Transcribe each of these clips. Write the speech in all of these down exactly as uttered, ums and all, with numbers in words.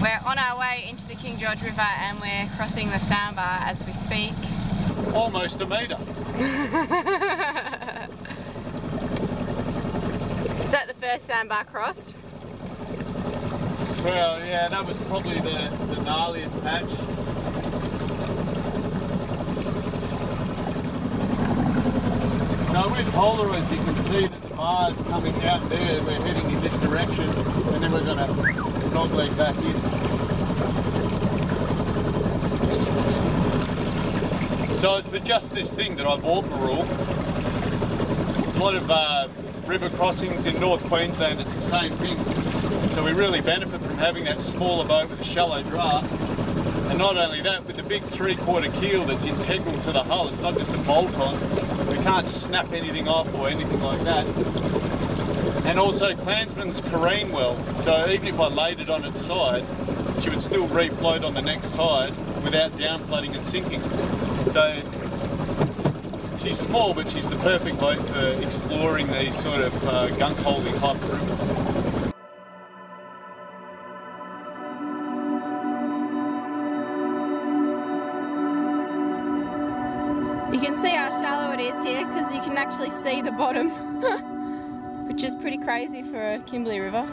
We're on our way into the King George River and we're crossing the sandbar as we speak. Almost a metre. Is that the first sandbar crossed? Well, yeah, that was probably the, the gnarliest patch. Now with Polaroid you can see that the bar's coming out there, we're heading in this direction and then we're going to dog leg back in. So it's just this thing that I bought Maroo. There's a lot of uh, river crossings in North Queensland, it's the same thing. So we really benefit from having that smaller boat with a shallow draft, and not only that, with the big three-quarter keel that's integral to the hull, it's not just a bolt-on, we can't snap anything off or anything like that. And also Clansman's careen well, so even if I laid it on its side, she would still refloat on the next tide without downflooding and sinking. So she's small, but she's the perfect boat for exploring these sort of uh, gunk-holding type rivers. You can see how shallow it is here because you can actually see the bottom, which is pretty crazy for a Kimberley River.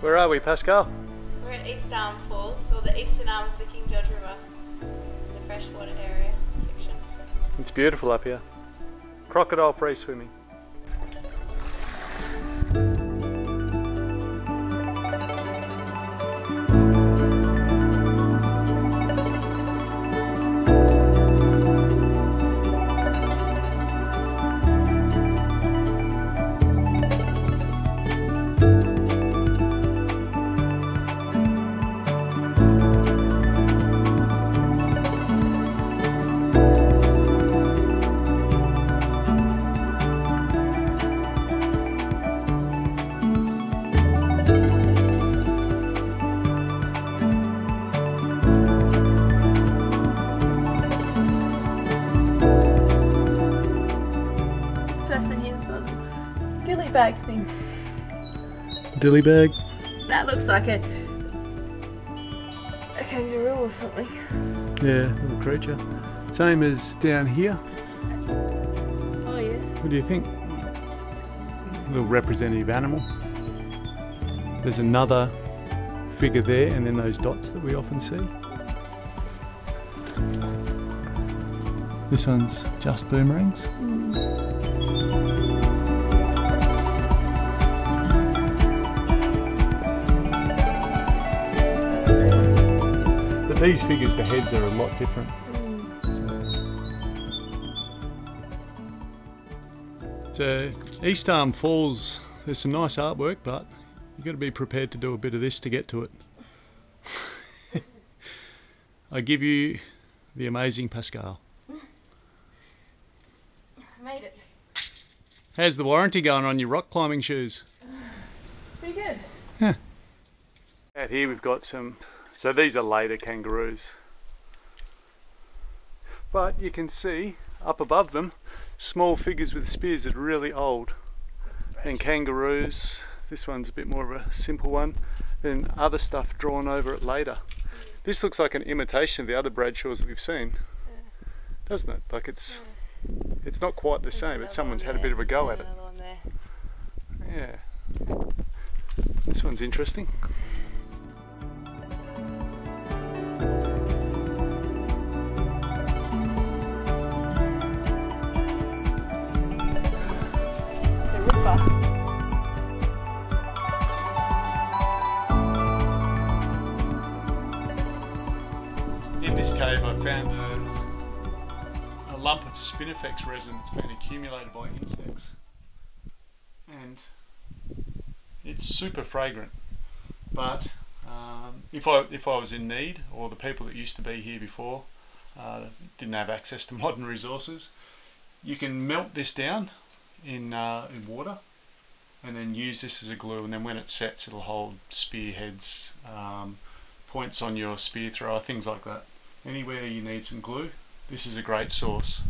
Where are we, Pascal? We're at East Down Falls, or the eastern arm of the King George River, the freshwater area section. It's beautiful up here. Crocodile-free swimming. Bag thing. Dilly bag? That looks like a, a kangaroo or something. Yeah, little creature. Same as down here. Oh yeah. What do you think? A little representative animal. There's another figure there and then those dots that we often see. This one's just boomerangs. Mm. These figures, the heads are a lot different. Mm. So, so East Arm Falls, there's some nice artwork, but you've got to be prepared to do a bit of this to get to it. I give you the amazing Pascal. I made it. How's the warranty going on your rock climbing shoes? Pretty good. Yeah. Out here we've got some. So these are later kangaroos, but you can see up above them small figures with spears that are really old, and kangaroos, this one's a bit more of a simple one, then other stuff drawn over it later. This looks like an imitation of the other Bradshaws that we've seen. doesn't it? Like it's yeah. it's not quite the There's same, but someone's had a bit of a go at it. Another one there. Yeah. This one's interesting. In this cave I found a, a lump of Spinifex resin that's been accumulated by insects, and it's super fragrant, but um, if, I, if I was in need, or the people that used to be here before uh, didn't have access to modern resources, you can melt this down in, uh, in water and then use this as a glue, and then when it sets it'll hold spearheads, um, points on your spear thrower, things like that. Anywhere you need some glue, this is a great source.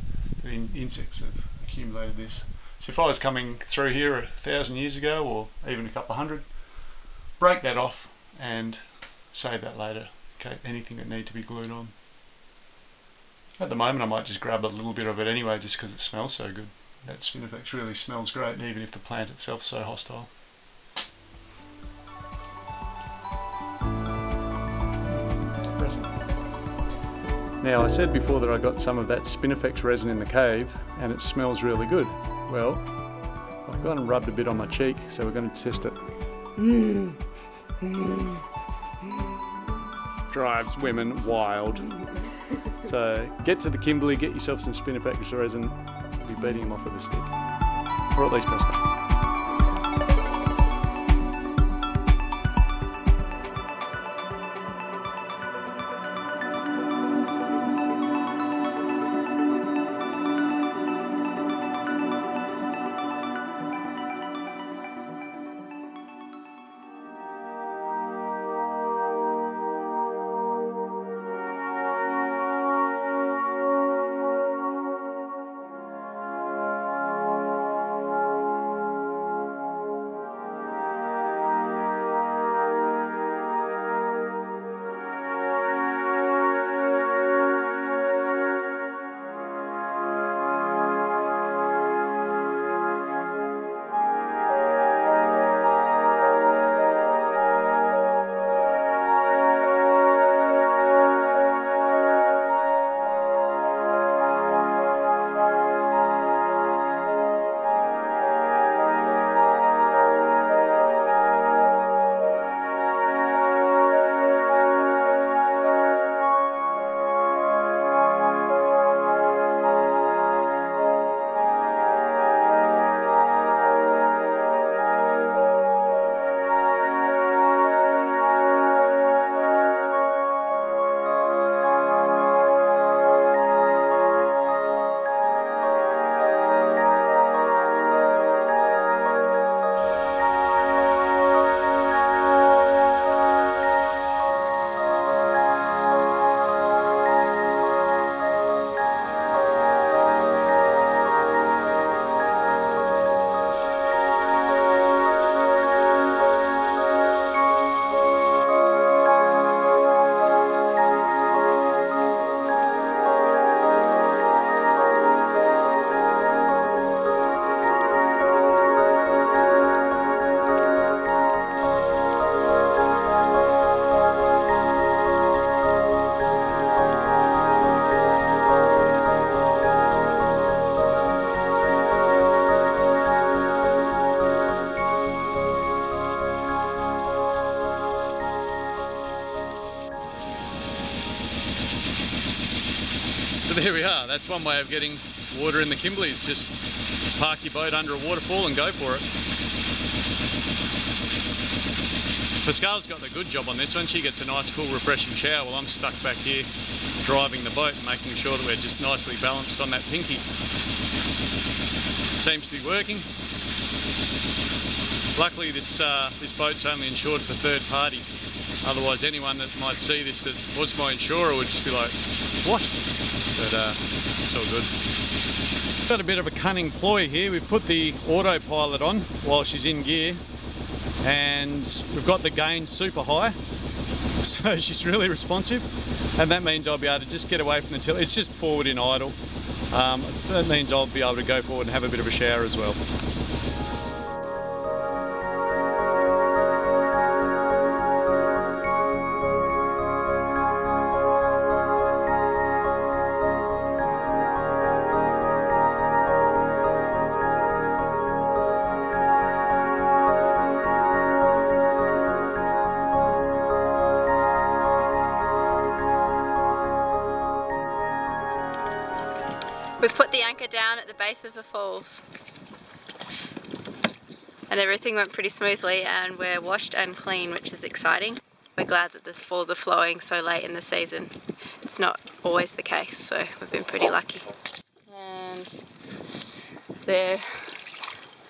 The in insects have accumulated this. So if I was coming through here a thousand years ago, or even a couple of hundred, break that off and save that later. Okay, anything that need to be glued on. At the moment I might just grab a little bit of it anyway, just because it smells so good. That Spinifex really smells great, even if the plant itself is so hostile. Resin. Now, I said before that I got some of that Spinifex resin in the cave and it smells really good. Well, I've gone and rubbed a bit on my cheek, so we're going to test it. Mm. Mm. Mm. Drives women wild. So get to the Kimberley, get yourself some Spinifex resin. Be beating him off with a stick, or at least Pascal. There we are. That's one way of getting water in the Kimberley. Just park your boat under a waterfall and go for it. Pascal's got the good job on this one. She gets a nice, cool, refreshing shower while I'm stuck back here driving the boat, making sure that we're just nicely balanced on that pinky. Seems to be working. Luckily, this uh, this boat's only insured for third party. Otherwise, anyone that might see this that was my insurer would just be like, what? But uh, it's all good. Got a bit of a cunning ploy here. We've put the autopilot on while she's in gear, and we've got the gain super high, so she's really responsive, and that means I'll be able to just get away from the tiller. It's just forward in idle. Um, that means I'll be able to go forward and have a bit of a shower as well. We've put the anchor down at the base of the falls and everything went pretty smoothly, and we're washed and clean, which is exciting. We're glad that the falls are flowing so late in the season. It's not always the case, so we've been pretty lucky. And the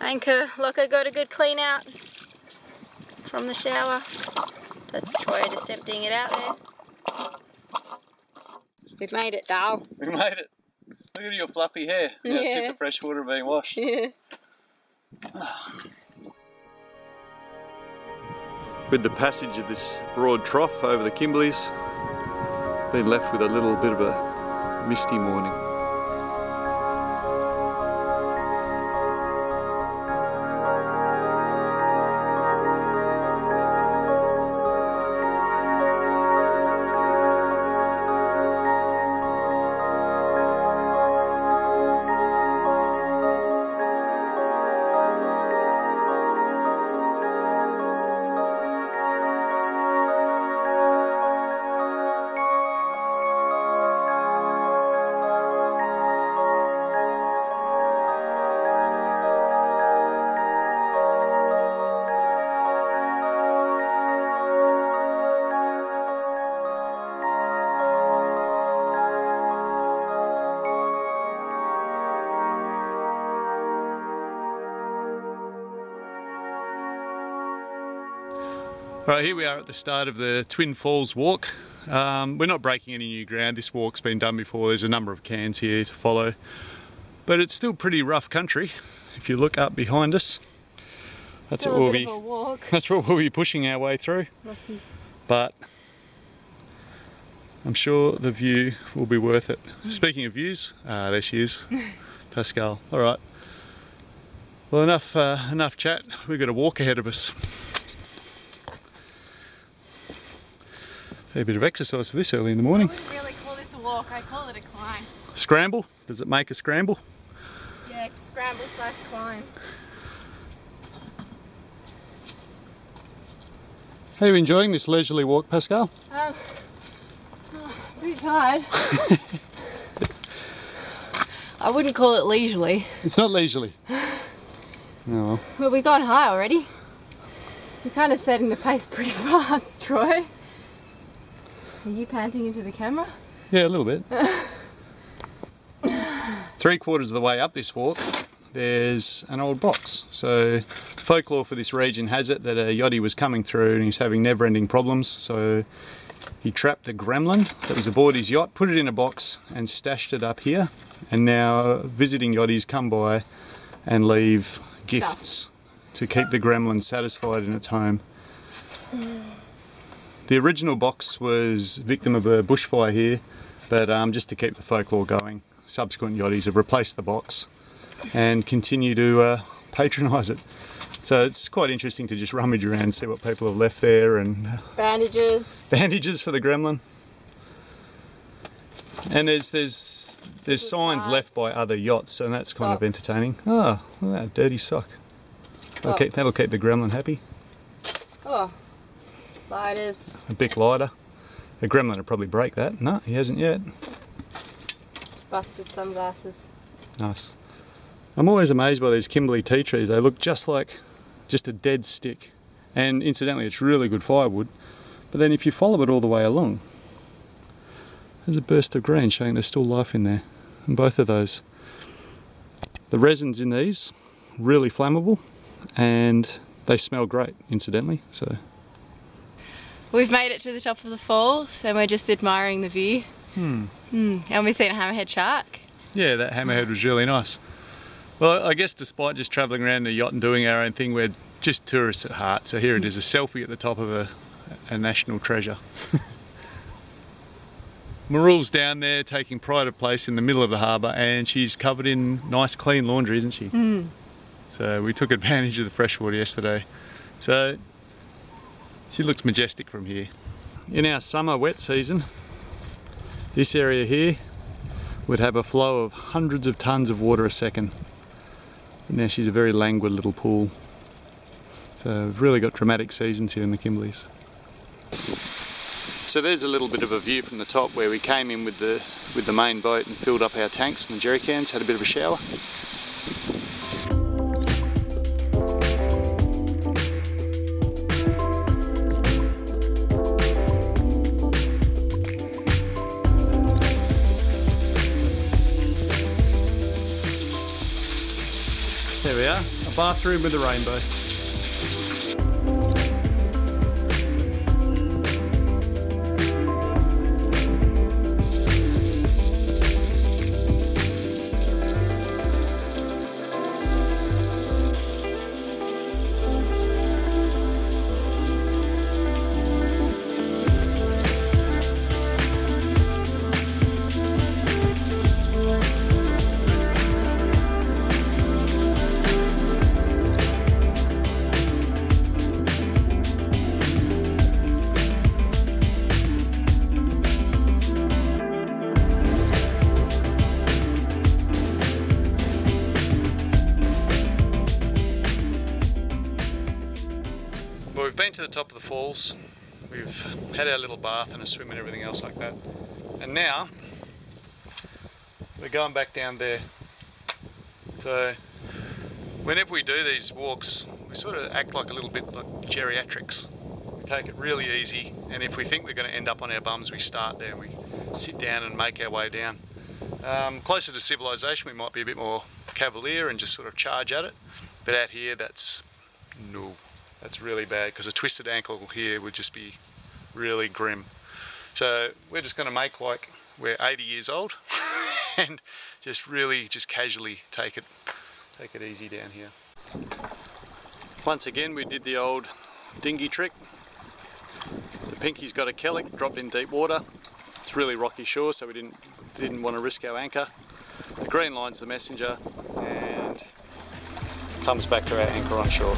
anchor locker got a good clean out from the shower. That's Troy just emptying it out there. We've made it, Dal. We made it. Look at your fluffy hair. Yeah. That's it, the fresh water being washed. Yeah. With the passage of this broad trough over the Kimberleys, been left with a little bit of a misty morning. Right, here we are at the start of the Twin Falls walk. Um, we're not breaking any new ground. This walk's been done before. There's a number of cairns here to follow, but it's still pretty rough country. If you look up behind us, that's what we'll be. That's what we'll be pushing our way through. Rocky. But I'm sure the view will be worth it. Mm. Speaking of views, uh, there she is, Pascal. All right. Well, enough uh, enough chat. We've got a walk ahead of us. A bit of exercise for this early in the morning. I wouldn't really call this a walk, I call it a climb. Scramble? Does it make a scramble? Yeah, scramble slash climb. How are you enjoying this leisurely walk, Pascal? Um, oh, pretty tired. I wouldn't call it leisurely. It's not leisurely. No. Well, we got high already. You're kind of setting the pace pretty fast, Troy. Are you panting into the camera? Yeah, a little bit. Three quarters of the way up this walk, there's an old box. So folklore for this region has it that a yachty was coming through and he's having never-ending problems. So he trapped a gremlin that was aboard his yacht, put it in a box and stashed it up here. And now visiting yachties come by and leave gifts to keep the gremlin satisfied in its home. The original box was victim of a bushfire here, but um, just to keep the folklore going, subsequent yachties have replaced the box and continue to uh, patronise it. So it's quite interesting to just rummage around and see what people have left there. And bandages. Bandages for the gremlin. And there's there's there's Good signs parts. left by other yachts, and that's Socks. kind of entertaining. Oh, look at that dirty sock. That'll keep, that'll keep the gremlin happy. Oh. Lighters. A Bic lighter. The gremlin will probably break that. No, he hasn't yet. Busted sunglasses. Nice. I'm always amazed by these Kimberley tea trees. They look just like just a dead stick. And incidentally, it's really good firewood. But then if you follow it all the way along, there's a burst of green showing there's still life in there. And both of those. The resins in these, really flammable. And they smell great, incidentally. So. We've made it to the top of the falls and we're just admiring the view. Hmm. Mm. And we've seen a hammerhead shark. Yeah, that hammerhead was really nice. Well, I guess despite just travelling around the yacht and doing our own thing, we're just tourists at heart. So here it is, a selfie at the top of a, a national treasure. Maroo's down there taking pride of place in the middle of the harbour, and she's covered in nice clean laundry, isn't she? Mm. So we took advantage of the freshwater yesterday. So she looks majestic from here. In our summer wet season, this area here would have a flow of hundreds of tons of water a second. And now she's a very languid little pool. So we've really got dramatic seasons here in the Kimberleys. So there's a little bit of a view from the top where we came in with the with the main boat and filled up our tanks and the jerry cans, had a bit of a shower. There we are, a bathroom with a rainbow. To the top of the falls, we've had our little bath and a swim and everything else like that, and now we're going back down there. So whenever we do these walks, we sort of act like a little bit like geriatrics. We take it really easy, and if we think we're going to end up on our bums, we start there, we sit down and make our way down. Um, closer to civilization we might be a bit more cavalier and just sort of charge at it, but out here that's no. That's really bad, because a twisted ankle here would just be really grim. So we're just going to make like we're eighty years old and just really just casually take it take it easy down here. Once again we did the old dinghy trick. The pinky's got a kellick, dropped in deep water. It's really rocky shore, so we didn't didn't want to risk our anchor. The green line's the messenger and comes back to our anchor on shore.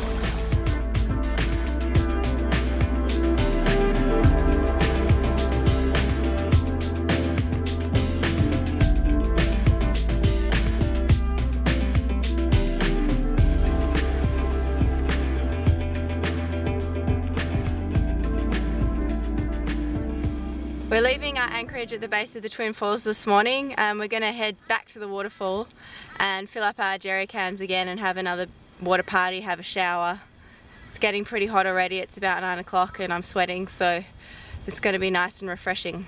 We're leaving our anchorage at the base of the Twin Falls this morning, and we're going to head back to the waterfall and fill up our jerry cans again and have another water party, have a shower. It's getting pretty hot already, it's about nine o'clock and I'm sweating, so it's going to be nice and refreshing.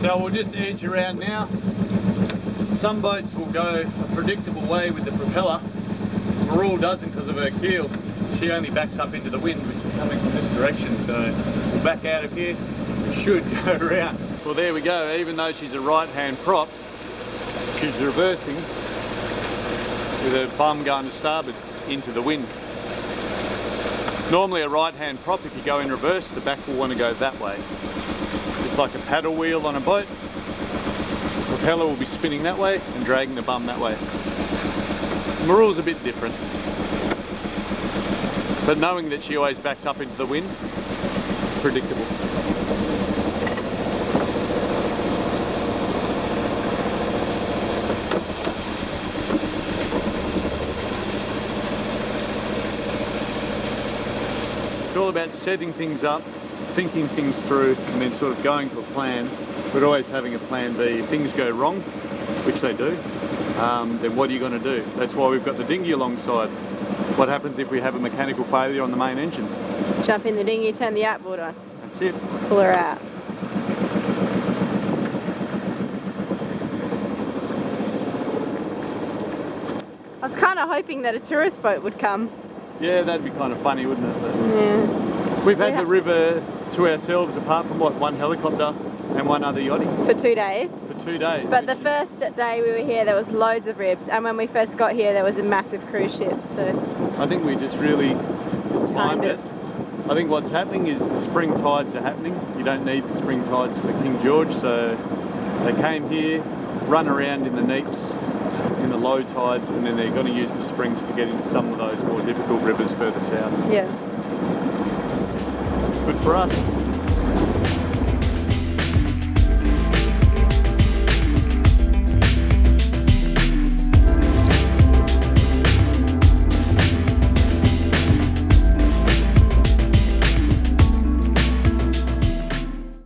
So we'll just edge around now. Some boats will go a predictable way with the propeller. Maroo doesn't because of her keel. She only backs up into the wind, which is coming from this direction. So we'll back out of here. We should go around. Well, there we go. Even though she's a right-hand prop, she's reversing with her bum going to starboard into the wind. Normally a right-hand prop, if you go in reverse, the back will want to go that way. Like a paddle wheel on a boat, the propeller will be spinning that way and dragging the bum that way. Maroo's a bit different, but knowing that she always backs up into the wind, it's predictable. It's all about setting things up, thinking things through, and then sort of going to a plan, but always having a plan B. If things go wrong, which they do, um, then what are you going to do? That's why we've got the dinghy alongside. What happens if we have a mechanical failure on the main engine? Jump in the dinghy, turn the outboard on. That's it. Pull her out. I was kind of hoping that a tourist boat would come. Yeah, that'd be kind of funny, wouldn't it? But yeah. We've had yeah. the river to ourselves apart from like one helicopter and one other yachting. For two days. For two days. But the first day we were here there was loads of ribs, and when we first got here there was a massive cruise ship, so... I think we just really just timed it. I think what's happening is the spring tides are happening. You don't need the spring tides for King George, so they came here, run around in the neaps, in the low tides, and then they're going to use the springs to get into some of those more difficult rivers further south. Yeah. Good for us.